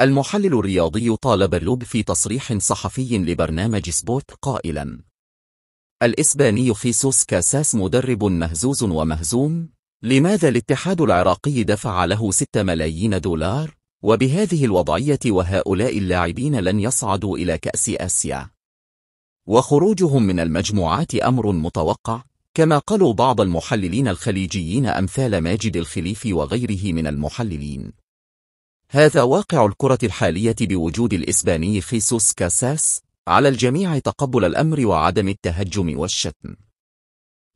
المحلل الرياضي طالب جلوب في تصريح صحفي لبرنامج سبورت قائلا: الإسباني خيسوس كاساس مدرب مهزوز ومهزوم، لماذا الاتحاد العراقي دفع له 6 ملايين دولار؟ وبهذه الوضعية وهؤلاء اللاعبين لن يصعدوا إلى كأس آسيا، وخروجهم من المجموعات أمر متوقع، كما قالوا بعض المحللين الخليجيين أمثال ماجد الخليفي وغيره من المحللين. هذا واقع الكرة الحالية بوجود الإسباني خيسوس كاساس، على الجميع تقبل الأمر وعدم التهجم والشتم.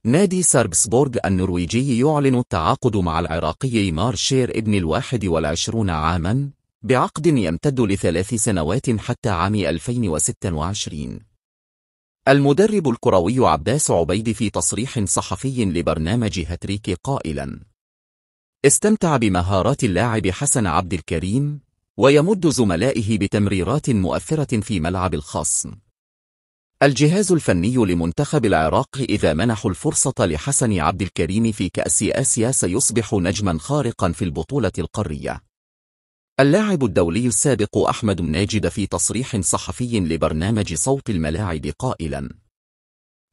نادي ساربسبورغ النرويجي يعلن التعاقد مع العراقي ايمار شير ابن 21 عاماً بعقد يمتد ل3 سنوات حتى عام 2026. المدرب الكروي عباس عبيد في تصريح صحفي لبرنامج هاتريك قائلاً: استمتع بمهارات اللاعب حسن عبد الكريم، ويمد زملائه بتمريرات مؤثرة في ملعب الخصم. الجهاز الفني لمنتخب العراق إذا منحوا الفرصة لحسن عبد الكريم في كأس آسيا سيصبح نجما خارقا في البطولة القارية. اللاعب الدولي السابق أحمد مناجد في تصريح صحفي لبرنامج صوت الملاعب قائلا: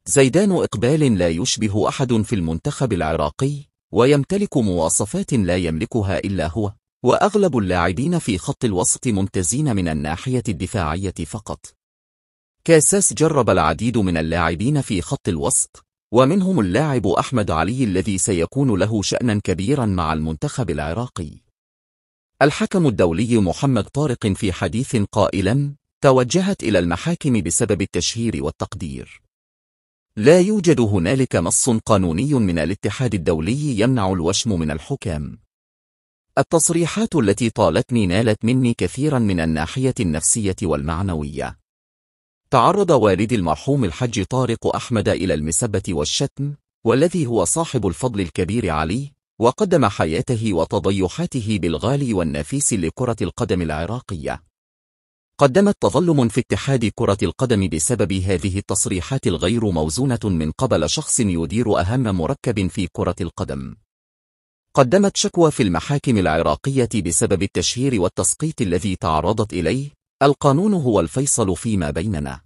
زيدان إقبال لا يشبه أحد في المنتخب العراقي، ويمتلك مواصفات لا يملكها إلا هو، وأغلب اللاعبين في خط الوسط ممتازين من الناحية الدفاعية فقط. كاساس جرب العديد من اللاعبين في خط الوسط، ومنهم اللاعب أحمد علي الذي سيكون له شأنا كبيرا مع المنتخب العراقي. الحكم الدولي محمد طارق في حديث قائلا: توجهت إلى المحاكم بسبب التشهير والتقدير. لا يوجد هنالك نص قانوني من الاتحاد الدولي يمنع الوشم من الحكام. التصريحات التي طالتني نالت مني كثيرا من الناحية النفسية والمعنوية. تعرض والد المرحوم الحاج طارق أحمد إلى المسبة والشتم، والذي هو صاحب الفضل الكبير عليه، وقدم حياته وتضيحاته بالغالي والنفيس لكرة القدم العراقية. قدمت تظلم في اتحاد كرة القدم بسبب هذه التصريحات الغير موزونة من قبل شخص يدير أهم مركب في كرة القدم. قدمت شكوى في المحاكم العراقية بسبب التشهير والتسقيط الذي تعرضت إليه. القانون هو الفيصل فيما بيننا.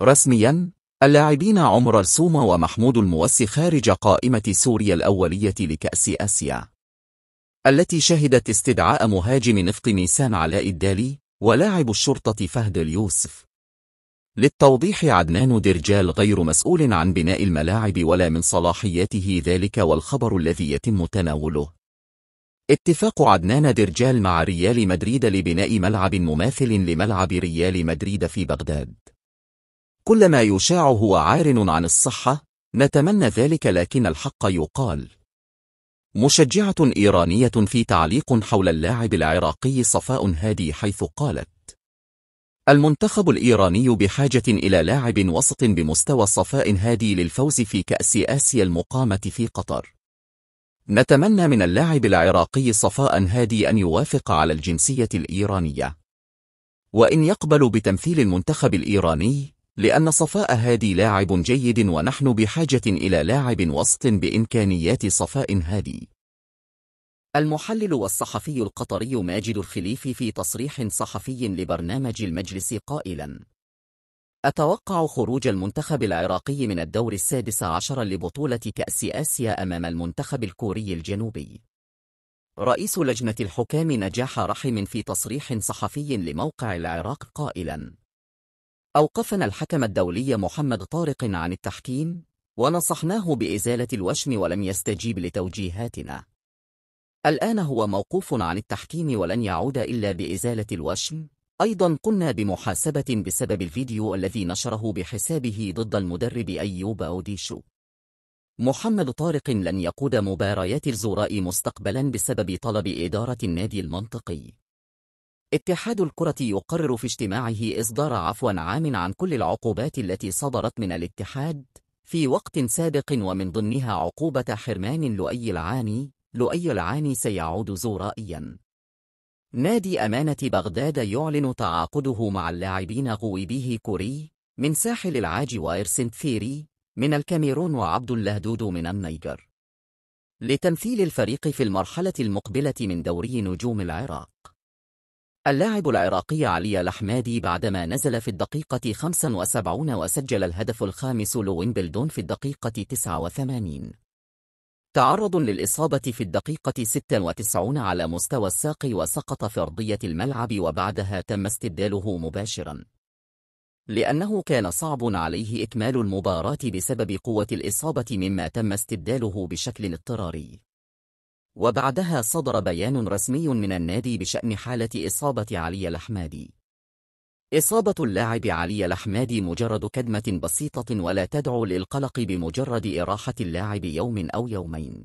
رسميا، اللاعبين عمر السومة ومحمود الموسي خارج قائمة سوريا الأولية لكأس آسيا، التي شهدت استدعاء مهاجم نفط ميسان علاء الدالي ولاعب الشرطة فهد اليوسف. للتوضيح، عدنان درجال غير مسؤول عن بناء الملاعب ولا من صلاحياته ذلك، والخبر الذي يتم تناوله اتفاق عدنان درجال مع ريال مدريد لبناء ملعب مماثل لملعب ريال مدريد في بغداد. كل ما يشاع هو عار عن الصحة، نتمنى ذلك لكن الحق يقال. مشجعة إيرانية في تعليق حول اللاعب العراقي صفاء هادي حيث قالت: المنتخب الإيراني بحاجة إلى لاعب وسط بمستوى صفاء هادي للفوز في كأس آسيا المقامة في قطر. نتمنى من اللاعب العراقي صفاء هادي أن يوافق على الجنسية الإيرانية، وإن يقبل بتمثيل المنتخب الإيراني، لأن صفاء هادي لاعب جيد ونحن بحاجة إلى لاعب وسط بإمكانيات صفاء هادي. المحلل والصحفي القطري ماجد الخليفي في تصريح صحفي لبرنامج المجلس قائلا: أتوقع خروج المنتخب العراقي من الدور 16 لبطولة كأس آسيا أمام المنتخب الكوري الجنوبي. رئيس لجنة الحكام نجاح رحم في تصريح صحفي لموقع العراق قائلا: أوقفنا الحكم الدولي محمد طارق عن التحكيم، ونصحناه بإزالة الوشم ولم يستجيب لتوجيهاتنا. الآن هو موقوف عن التحكيم ولن يعود إلا بإزالة الوشم. أيضا قمنا بمحاسبة بسبب الفيديو الذي نشره بحسابه ضد المدرب أيوب أوديشو. محمد طارق لن يقود مباريات الزوراء مستقبلا بسبب طلب إدارة النادي المنطقي. اتحاد الكرة يقرر في اجتماعه إصدار عفو عام عن كل العقوبات التي صدرت من الاتحاد في وقت سابق، ومن ضمنها عقوبة حرمان لؤي العاني. لؤي العاني سيعود زورائيا. نادي أمانة بغداد يعلن تعاقده مع اللاعبين غويبيه كوري من ساحل العاج وإرسنت ثيري من الكاميرون وعبد الله دودو من النيجر لتمثيل الفريق في المرحلة المقبلة من دوري نجوم العراق. اللاعب العراقي علي الأحمادي بعدما نزل في الدقيقة 75 وسجل الهدف الخامس لوينبلدون في الدقيقة 89. تعرض للإصابة في الدقيقة 96 على مستوى الساق وسقط في أرضية الملعب، وبعدها تم استبداله مباشرا لأنه كان صعب عليه إكمال المباراة بسبب قوة الإصابة، مما تم استبداله بشكل اضطراري. وبعدها صدر بيان رسمي من النادي بشأن حالة إصابة علي الأحمادي. إصابة اللاعب علي الأحمادي مجرد كدمة بسيطة ولا تدعو للقلق، بمجرد إراحة اللاعب يوم أو يومين.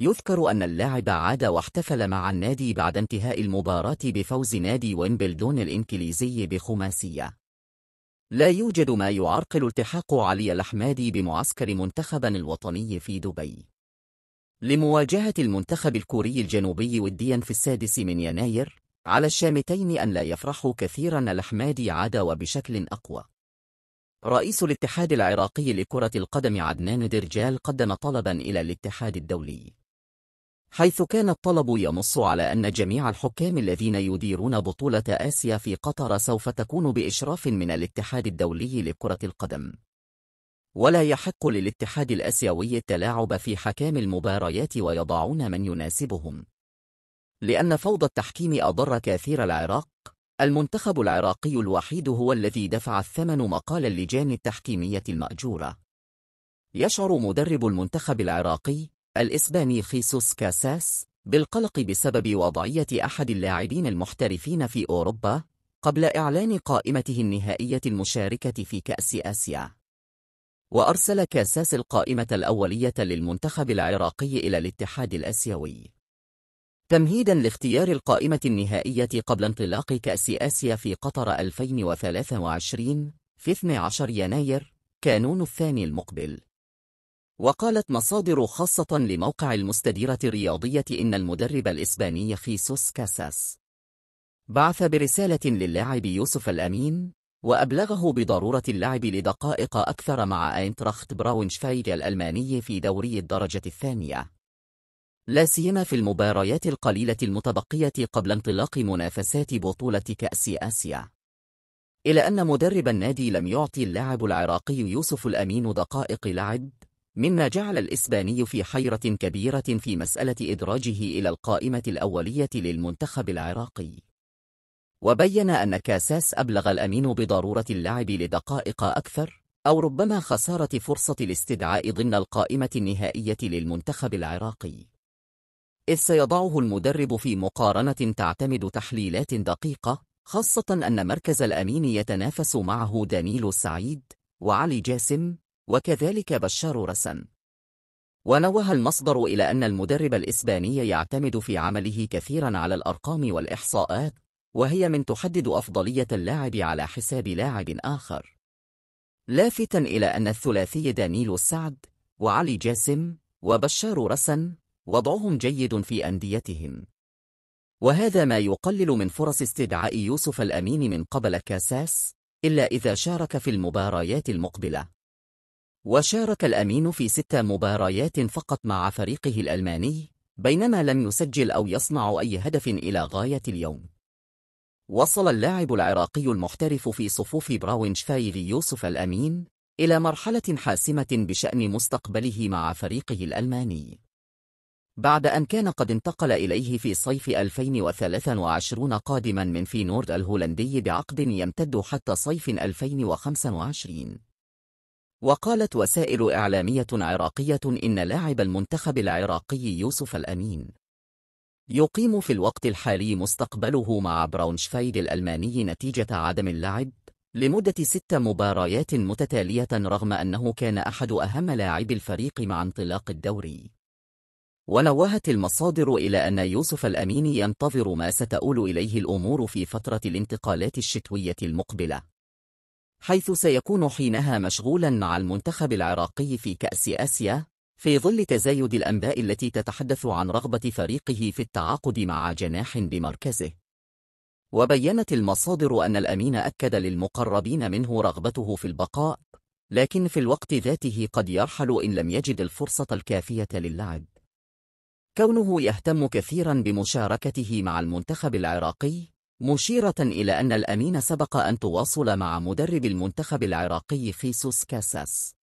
يذكر أن اللاعب عاد واحتفل مع النادي بعد انتهاء المباراة بفوز نادي وينبلدون الإنجليزي بخماسية. لا يوجد ما يعرقل التحاق علي الأحمادي بمعسكر منتخبا الوطني في دبي لمواجهة المنتخب الكوري الجنوبي وديا في 6 يناير. على الشامتين أن لا يفرحوا كثيرا. الأحمادي عاد وبشكل أقوى. رئيس الاتحاد العراقي لكرة القدم عدنان درجال قدم طلبا إلى الاتحاد الدولي، حيث كان الطلب ينص على أن جميع الحكام الذين يديرون بطولة آسيا في قطر سوف تكون بإشراف من الاتحاد الدولي لكرة القدم، ولا يحق للاتحاد الآسيوي التلاعب في حكام المباريات ويضعون من يناسبهم، لأن فوضى التحكيم أضر كثير العراق. المنتخب العراقي الوحيد هو الذي دفع الثمن مقال اللجان التحكيمية المأجورة. يشعر مدرب المنتخب العراقي الإسباني خيسوس كاساس بالقلق بسبب وضعية أحد اللاعبين المحترفين في أوروبا قبل إعلان قائمته النهائية المشاركة في كأس آسيا. وأرسل كاساس القائمة الأولية للمنتخب العراقي إلى الاتحاد الآسيوي تمهيداً لاختيار القائمة النهائية قبل انطلاق كأس آسيا في قطر 2023 في 12 يناير كانون الثاني المقبل. وقالت مصادر خاصة لموقع المستديرة الرياضية إن المدرب الإسباني خيسوس كاساس بعث برسالة للاعب يوسف الأمين وأبلغه بضرورة اللعب لدقائق أكثر مع أينتراخت براونشفايغ الألماني في دوري الدرجة الثانية، لا سيما في المباريات القليلة المتبقية قبل انطلاق منافسات بطولة كأس آسيا. إلى أن مدرب النادي لم يعطي اللاعب العراقي يوسف الأمين دقائق لعب، مما جعل الإسباني في حيرة كبيرة في مسألة إدراجه إلى القائمة الأولية للمنتخب العراقي. وبين أن كاساس أبلغ الأمين بضرورة اللعب لدقائق أكثر، أو ربما خسارة فرصة الاستدعاء ضمن القائمة النهائية للمنتخب العراقي، إذ سيضعه المدرب في مقارنة تعتمد تحليلات دقيقة، خاصة أن مركز الأمين يتنافس معه دانيل السعيد وعلي جاسم وكذلك بشار رسن. ونوه المصدر إلى أن المدرب الإسباني يعتمد في عمله كثيرا على الأرقام والإحصاءات، وهي من تحدد أفضلية اللاعب على حساب لاعب آخر، لافتا إلى أن الثلاثي دانيل السعد وعلي جاسم وبشار رسن وضعهم جيد في أنديتهم، وهذا ما يقلل من فرص استدعاء يوسف الأمين من قبل كاساس إلا إذا شارك في المباريات المقبلة. وشارك الأمين في 6 مباريات فقط مع فريقه الألماني، بينما لم يسجل أو يصنع أي هدف إلى غاية اليوم. وصل اللاعب العراقي المحترف في صفوف براونشفايغ يوسف الأمين إلى مرحلة حاسمة بشأن مستقبله مع فريقه الألماني، بعد أن كان قد انتقل إليه في صيف 2023 قادما من فينورد الهولندي بعقد يمتد حتى صيف 2025. وقالت وسائل إعلامية عراقية إن لاعب المنتخب العراقي يوسف الأمين يقيم في الوقت الحالي مستقبله مع براونشفايغ الألماني نتيجة عدم اللعب لمدة 6 مباريات متتالية، رغم أنه كان أحد أهم لاعبي الفريق مع انطلاق الدوري. ونوهت المصادر إلى أن يوسف الأمين ينتظر ما ستؤول إليه الأمور في فترة الانتقالات الشتوية المقبلة، حيث سيكون حينها مشغولا مع المنتخب العراقي في كأس آسيا، في ظل تزايد الأنباء التي تتحدث عن رغبة فريقه في التعاقد مع جناح بمركزه. وبيّنت المصادر أن الأمين أكد للمقربين منه رغبته في البقاء، لكن في الوقت ذاته قد يرحل إن لم يجد الفرصة الكافية للعب، كونه يهتم كثيرا بمشاركته مع المنتخب العراقي مشيرة إلى أن الأمين سبق أن تواصل مع مدرب المنتخب العراقي خيسوس كاساس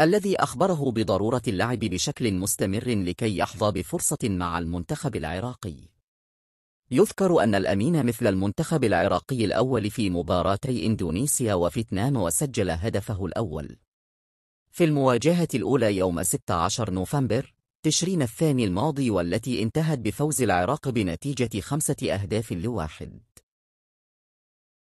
الذي أخبره بضرورة اللعب بشكل مستمر لكي يحظى بفرصة مع المنتخب العراقي. يذكر أن الأمين مثل المنتخب العراقي الأول في مباراتي إندونيسيا وفيتنام وسجل هدفه الأول في المواجهة الأولى يوم 16 نوفمبر تشرين الثاني الماضي والتي انتهت بفوز العراق بنتيجة 5 أهداف ل1.